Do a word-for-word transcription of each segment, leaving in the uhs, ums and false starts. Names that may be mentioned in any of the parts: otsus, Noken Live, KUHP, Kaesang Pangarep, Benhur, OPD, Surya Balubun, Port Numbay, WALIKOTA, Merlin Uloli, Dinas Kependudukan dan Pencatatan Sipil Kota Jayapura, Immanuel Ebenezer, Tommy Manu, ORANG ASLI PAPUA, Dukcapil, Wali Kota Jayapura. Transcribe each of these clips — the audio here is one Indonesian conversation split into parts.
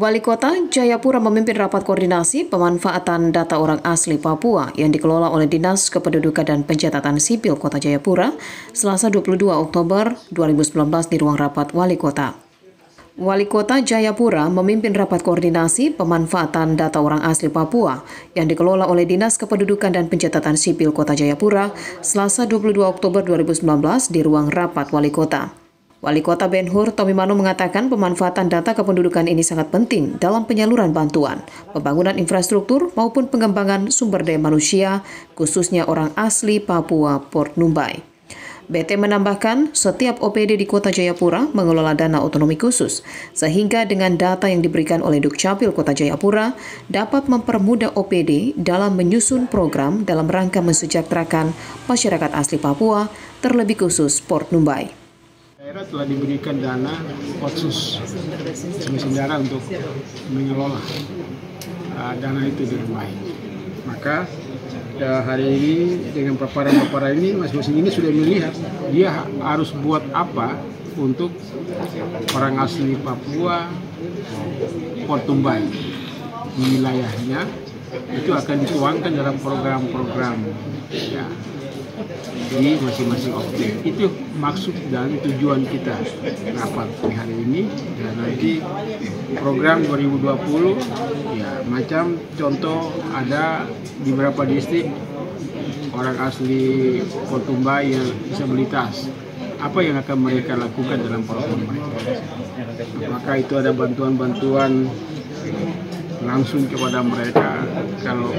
Wali Kota Jayapura memimpin rapat koordinasi pemanfaatan data orang asli Papua yang dikelola oleh Dinas Kependudukan dan Pencatatan Sipil Kota Jayapura Selasa dua puluh dua Oktober dua ribu sembilan belas di ruang rapat Wali Kota. Wali Kota Jayapura memimpin rapat koordinasi pemanfaatan data orang asli Papua yang dikelola oleh Dinas Kependudukan dan Pencatatan Sipil Kota Jayapura Selasa dua puluh dua Oktober dua ribu sembilan belas di ruang rapat Wali Kota. Wali Kota Benhur, Tommy Manu mengatakan pemanfaatan data kependudukan ini sangat penting dalam penyaluran bantuan, pembangunan infrastruktur maupun pengembangan sumber daya manusia, khususnya orang asli Papua, Port Numbay. B T menambahkan, setiap O P D di Kota Jayapura mengelola dana otonomi khusus, sehingga dengan data yang diberikan oleh Dukcapil Kota Jayapura dapat mempermudah O P D dalam menyusun program dalam rangka mensejahterakan masyarakat asli Papua, terlebih khusus Port Numbay. Daerah telah diberikan dana otsus sementara untuk mengelola uh, dana itu di rumah. Maka uh, hari ini dengan paparan-paparan ini masing-masing ini sudah melihat dia harus buat apa untuk orang asli Papua, Port Numbay wilayahnya itu akan dituangkan dalam program-program ya. Jadi masing-masing objek itu maksud dan tujuan kita rapat hari ini. Dan nanti program dua ribu dua puluh ya macam contoh ada di beberapa distrik orang asli Port Numbay yang disabilitas, apa yang akan mereka lakukan dalam program mereka, apakah itu ada bantuan-bantuan langsung kepada mereka kalau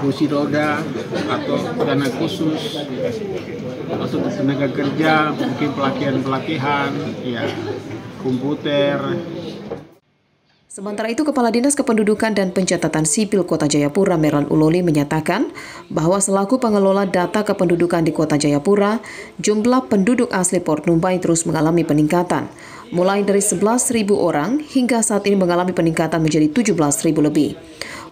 kursi roda atau dana khusus atau tenaga kerja, mungkin pelatihan-pelatihan ya, komputer. Sementara itu, Kepala Dinas Kependudukan dan Pencatatan Sipil Kota Jayapura Merlin Uloli menyatakan bahwa selaku pengelola data kependudukan di Kota Jayapura, jumlah penduduk asli Port Numbay terus mengalami peningkatan, mulai dari sebelas ribu orang hingga saat ini mengalami peningkatan menjadi tujuh belas ribu lebih.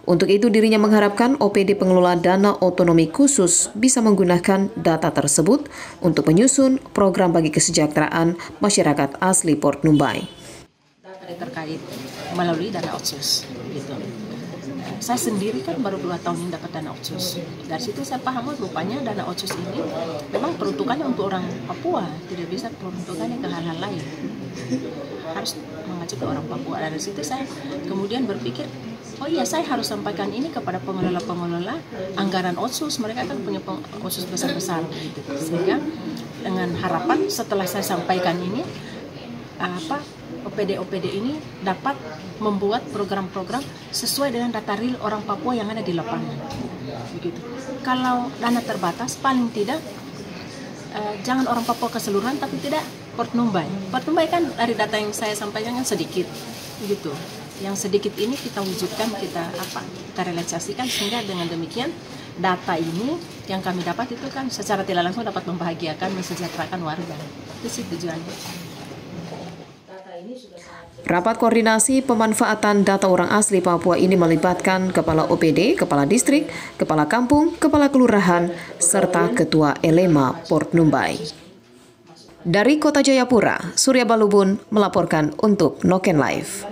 Untuk itu dirinya mengharapkan O P D pengelola dana otonomi khusus bisa menggunakan data tersebut untuk menyusun program bagi kesejahteraan masyarakat asli Port Numbay. Data terkait melalui dana otsus, gitu. Saya sendiri kan baru dua tahun ini dapat dana otsus. Dari situ saya paham rupanya dana otsus ini memang peruntukannya untuk orang Papua, tidak bisa peruntukannya ke hal-hal lain. Harus mengacu ke orang Papua. Dari situ saya kemudian berpikir, oh iya, saya harus sampaikan ini kepada pengelola-pengelola anggaran otsus. Mereka kan punya otsus besar-besar. Sehingga dengan harapan setelah saya sampaikan ini, apa O P D O P D ini dapat membuat program-program sesuai dengan data real orang Papua yang ada di lapangan. Begitu. Kalau dana terbatas, paling tidak eh, jangan orang Papua keseluruhan, tapi tidak Port Numbay. Port Numbay kan dari data yang saya sampaikan kan sedikit, gitu. Yang sedikit ini kita wujudkan, kita apa? Kita realisasikan sehingga dengan demikian data ini yang kami dapat itu kan secara tidak langsung dapat membahagiakan, mensejahterakan warga. Itu sih tujuannya. Rapat koordinasi pemanfaatan data orang asli Papua ini melibatkan Kepala O P D, Kepala Distrik, Kepala Kampung, Kepala Kelurahan, serta Ketua Elema Port Numbay. Dari Kota Jayapura, Surya Balubun melaporkan untuk Noken Live.